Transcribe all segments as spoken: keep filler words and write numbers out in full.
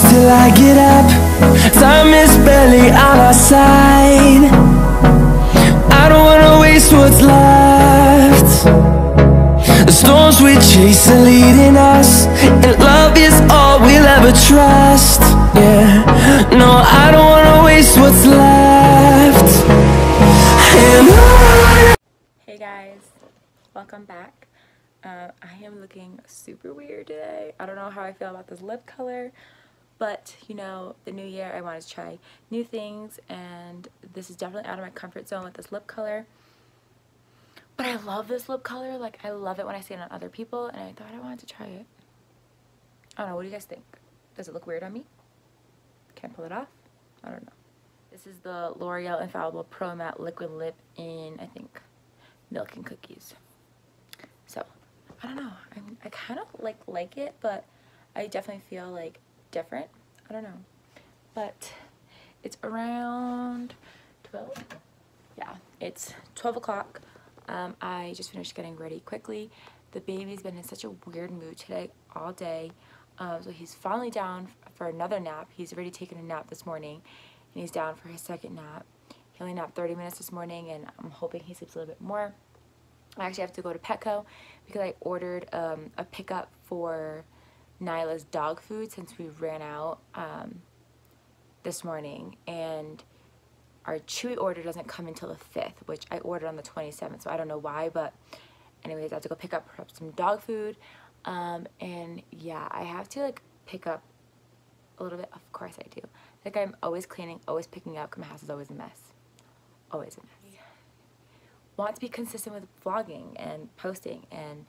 close till I get up. Time is barely on our side. I don't wanna waste what's left. The storms we chase are leading us, and love is all we'll ever trust. Yeah, no, I don't wanna waste what's left. And I... Hey guys, welcome back. Uh, I am looking super weird today. I don't know how I feel about this lip color, but you know, the new year I wanted to try new things, and this is definitely out of my comfort zone with this lip color. But I love this lip color. Like, I love it when I see it on other people, and I thought I wanted to try it. I don't know, what do you guys think? Does it look weird on me? Can't pull it off? I don't know. This is the L'Oreal Infallible Pro Matte Liquid Lip in, I think, Milk and Cookies. So, I don't know. I, mean, I kind of like like it, but I definitely feel like different. I don't know. But it's around twelve. Yeah, it's twelve o'clock. Um, I just finished getting ready quickly. The baby's been in such a weird mood today, all day. Uh, so he's finally down for another nap. He's already taken a nap this morning, and he's down for his second nap. He only napped thirty minutes this morning, and I'm hoping he sleeps a little bit more. I actually have to go to Petco because I ordered um, a pickup for Nyla's dog food since we ran out um, this morning, and our Chewy order doesn't come until the fifth, which I ordered on the twenty-seventh, so I don't know why, but anyways, I have to go pick up perhaps some dog food, um, and yeah, I have to like pick up a little bit. Of course I do. Like, I'm always cleaning, always picking up, 'cause my house is always a mess. Always a mess. Want to be consistent with vlogging and posting, and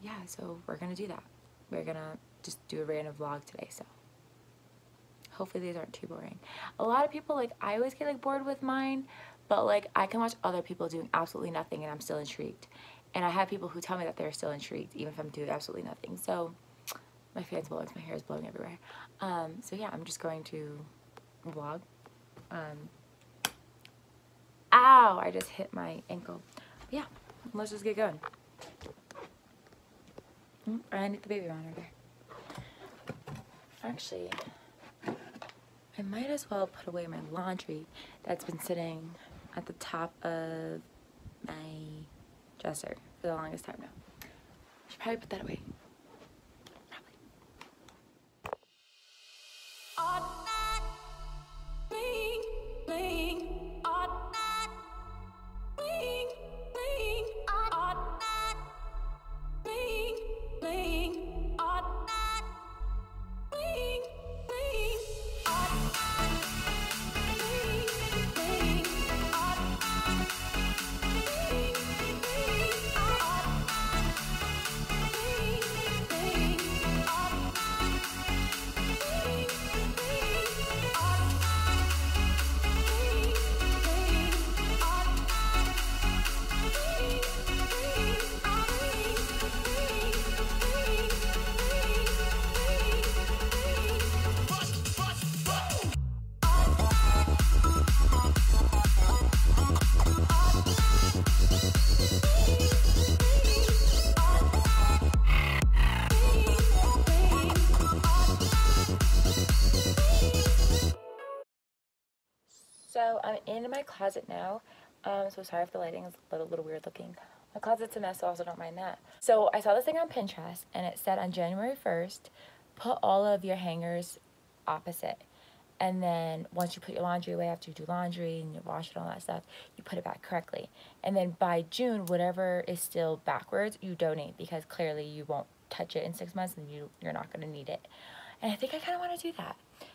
yeah, so we're gonna do that. We're gonna just do a random vlog today, so hopefully these aren't too boring. A lot of people, like, I always get like bored with mine, but like I can watch other people doing absolutely nothing and I'm still intrigued, and I have people who tell me that they're still intrigued even if I'm doing absolutely nothing. So my fan's blowing, my hair is blowing everywhere. Um, so yeah, I'm just going to vlog. Um, Ow, I just hit my ankle. But yeah, let's just get going. Mm, I need the baby monitor. Actually, I might as well put away my laundry that's been sitting at the top of my dresser for the longest time now. I should probably put that away. So I'm in my closet now. Um, so sorry if the lighting is a little, little weird looking. My closet's a mess, so I also don't mind that. So I saw this thing on Pinterest, and it said on January first, put all of your hangers opposite. And then once you put your laundry away, after you do laundry and you wash it and all that stuff, you put it back correctly. And then by June, whatever is still backwards, you donate, because clearly you won't touch it in six months and you, you're not going to need it. And I think I kind of want to do that.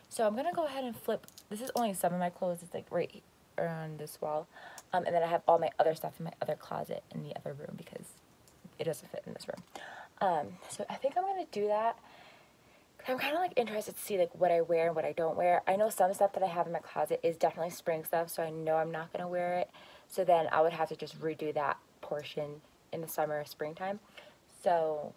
So I'm going to go ahead and flip. This is only some of my clothes. It's like right around this wall. Um, and then I have all my other stuff in my other closet in the other room because it doesn't fit in this room. Um, so I think I'm going to do that. I'm kind of like interested to see like what I wear and what I don't wear. I know some stuff that I have in my closet is definitely spring stuff, so I know I'm not going to wear it. So then I would have to just redo that portion in the summer or springtime. So...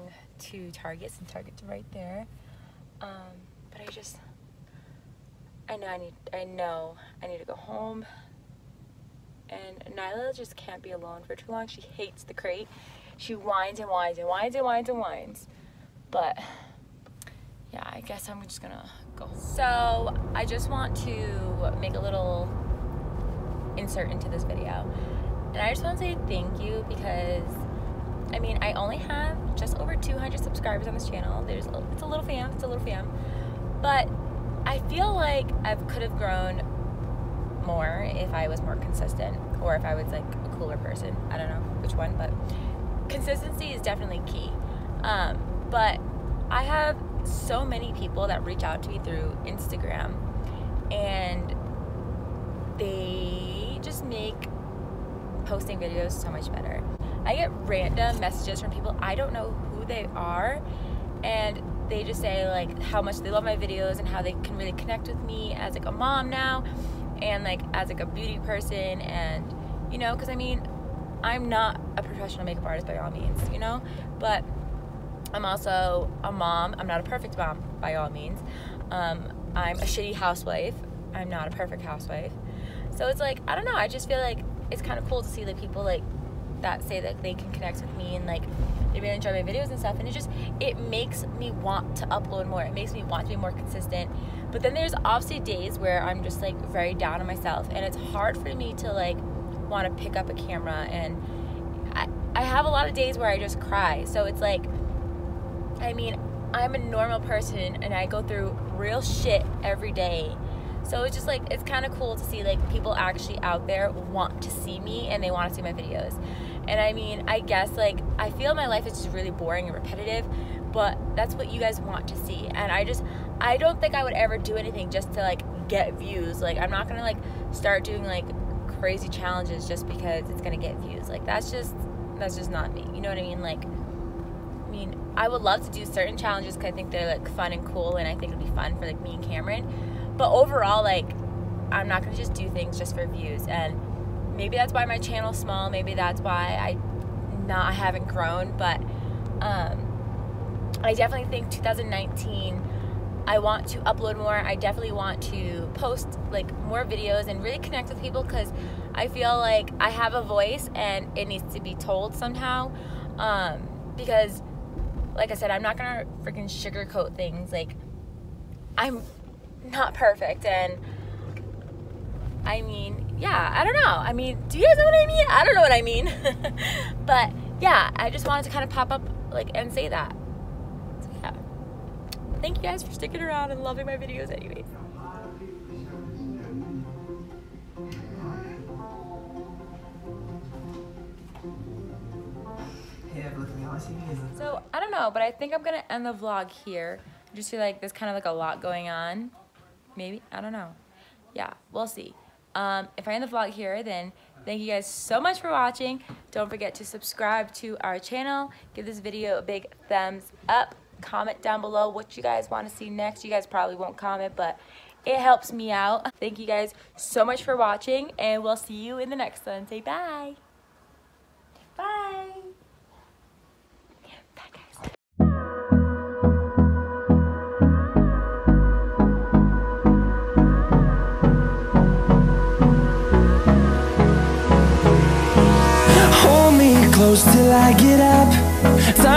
going to Target, and Target's right there. Um, but I just, I know I need, I know I need to go home. And Nyla just can't be alone for too long. She hates the crate. She whines and whines and whines and whines and whines. But yeah, I guess I'm just gonna go. So I just want to make a little insert into this video. And I just want to say thank you, because I mean, I only have just over two hundred subscribers on this channel. There's a, it's a little fam, it's a little fam. But I feel like I could have grown more if I was more consistent, or if I was like a cooler person. I don't know which one, but consistency is definitely key. Um, but I have so many people that reach out to me through Instagram, and they just make posting videos so much better. I get random messages from people, I don't know who they are, and they just say like how much they love my videos and how they can really connect with me as like a mom now, and like as like a beauty person. And you know, because I mean, I'm not a professional makeup artist by all means, you know, but I'm also a mom. I'm not a perfect mom by all means. um, I'm a shitty housewife, I'm not a perfect housewife. So it's like, I don't know, I just feel like it's kind of cool to see the people like that say that they can connect with me and like they really enjoy my videos and stuff, and it just, it makes me want to upload more, it makes me want to be more consistent. But then there's obviously days where I'm just like very down on myself, and it's hard for me to like want to pick up a camera, and I, I have a lot of days where I just cry. So it's like, I mean, I'm a normal person and I go through real shit every day. So it's just like, it's kind of cool to see like people actually out there want to see me and they want to see my videos. And I mean, I guess like, I feel my life is just really boring and repetitive, but that's what you guys want to see. And I just, I don't think I would ever do anything just to like get views. Like, I'm not gonna like start doing like crazy challenges just because it's gonna get views. Like, that's just, that's just not me, you know what I mean? Like, I mean, I would love to do certain challenges because I think they're like fun and cool, and I think it'd be fun for like me and Cameron. But overall, like, I'm not gonna just do things just for views. And maybe that's why my channel's small, maybe that's why I not I haven't grown. But um I definitely think two thousand nineteen, I want to upload more. I definitely want to post like more videos and really connect with people, because I feel like I have a voice and it needs to be told somehow. Um, because like I said, I'm not gonna freaking sugarcoat things. Like, I'm not perfect, and I mean, yeah, I don't know. I mean, do you guys know what I mean? I don't know what I mean. But yeah, I just wanted to kind of pop up like and say that. So yeah, thank you guys for sticking around and loving my videos anyways. So I don't know, but I think I'm gonna end the vlog here. I just feel like there's kind of like a lot going on. Maybe, I don't know. Yeah, we'll see. Um, if I end the vlog here, then thank you guys so much for watching. Don't forget to subscribe to our channel. Give this video a big thumbs up. Comment down below what you guys want to see next. You guys probably won't comment, but it helps me out. Thank you guys so much for watching, and we'll see you in the next one. Say bye. Bye. Close till I get up. Time